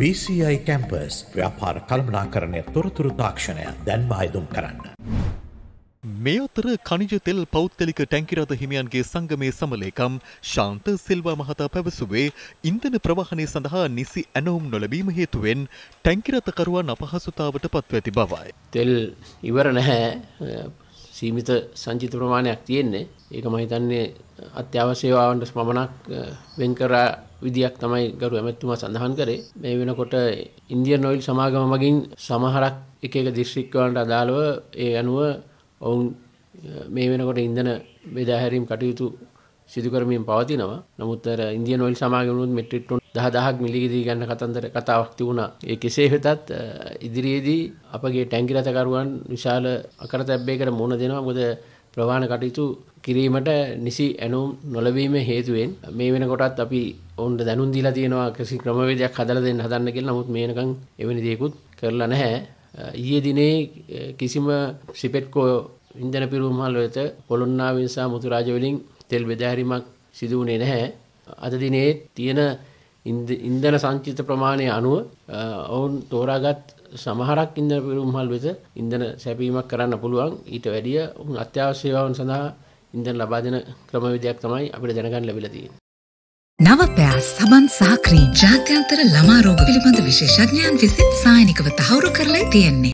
BCI campus ව්‍යාපාර කළමනාකරණය තොරතුරු තාක්ෂණය දැන්ම අයදුම් කරන්න. මේ අතර ඛනිජ තෙල් පෞද්ගලික ටැංකිරාද හිමියන්ගේ සංගමයේ සමලේකම් ශාන්ත සිල්වා මහතා පැවසුවේ ඉන්ධන ප්‍රවාහනය සඳහා නිසි ඇනවුම් නොලැබීම හේතුවෙන් ටැංකිරාදකරුවන් අපහසුතාවට පත්ව ඇති බවයි. තෙල් ඉවර නැහැ. සීමිත සංචිත ප්‍රමාණයක් තියෙන්නේ. ඒක මම හිතන්නේ අත්‍යවශ්‍ය සේවාවන්ට පමණක් වෙන් කර විදියක් තමයි ගරු ඇමැතිතුමා සඳහන් කරේ. මේ වෙනකොට ඉන්දියන් ඔයිල් සමාගම මගින් සමහරක් එක දිස්ත්‍රික් වලට අදාළව ඒ අනුව ඔවුන් මේ වෙනකොට ඉන්ධන බෙදා හැරීම් කටයුතු සිදු කරමින් පවතිනවා. නමුත් ඉන්දියන් ඔයිල් සමාගමනුත් මෙට්‍රික් ටන් 10000ක් මිලදී ගන්න කතන්දර කතාවක් තිබුණා. ඒ කෙසේ වෙතත් ඉදිරියේදී අපගේ ටැංකි රථකරුවන් විශාල අකරතැබ්බයකට මුහුණ දෙනවා. මොකද ප්‍රවාහන කටයුතු කිරීමට නිසි ඇනුම් නොලැබීම හේතුවෙන් මේ වෙනකොටත් අපි ඔවුන්ට දැනුම් දීලා තියෙනවා කිසි ක්‍රමවේදයක් හදලා දෙන්න හදන්න කියලා. නමුත් මේ වෙනකන් එවැනි දේකුත් කරලා නැහැ. ඊයේ දිනේ කිසිම සිපෙට්කෝ ඉන්ධන පිරවුම් මහල් වෙත කොළොන්නාවෙන් සහ මුතුරාජ වලින් තෙල් බෙදාහැරීමක් සිදු වුණේ නැහැ. අද දිනේ තියෙන ඉන්ධන සංචිත ප්‍රමාණය අනුව ඔවුන් තෝරාගත් සමහරක් ඉන්ධන පිරවුම් මහල් වෙත ඉන්ධන සැපීමක් කරන්න පුළුවන්. ඊට වැඩිය ඔවුන් අත්‍යවශ්‍ය සේවාවන් සඳහා ඉන්ධන ලබා දෙන ක්‍රමවේදයක් තමයි අපිට දැනගන්න ලැබිලා තියෙන්නේ. නවපෑ සබන් සහ ක්‍රීම් ජාත්‍යන්තර ළමා රෝග පිළිබඳ විශේෂඥයන් විසින් සායනිකව තහවුරු කරලා තියෙන්නේ.